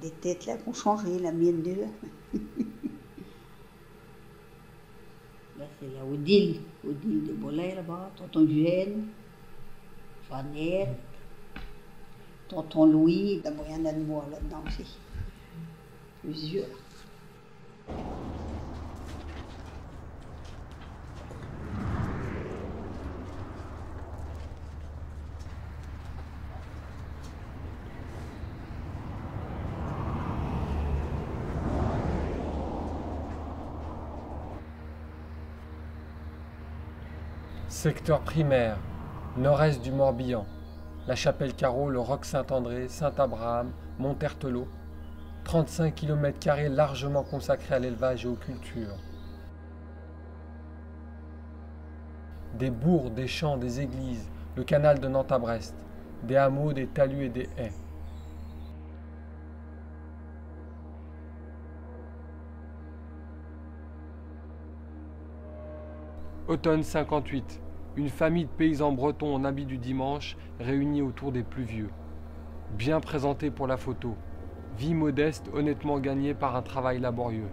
des têtes là qu'on changeait, la mienne de là. Là c'est la Odile de Boulay là-bas, tonton Gêne, Vanier, tonton Louis. D'abord il y en a de moi là-dedans aussi, plusieurs. Secteur primaire, nord-est du Morbihan, la Chapelle-Caro, le Roc Saint-André, Saint-Abraham, Montertelot, 35 km² largement consacrés à l'élevage et aux cultures. Des bourgs, des champs, des églises, le canal de Nantes à Brest, des hameaux, des talus et des haies. Automne 58, une famille de paysans bretons en habit du dimanche réunis autour des plus vieux. Bien présentés pour la photo, vie modeste honnêtement gagnée par un travail laborieux.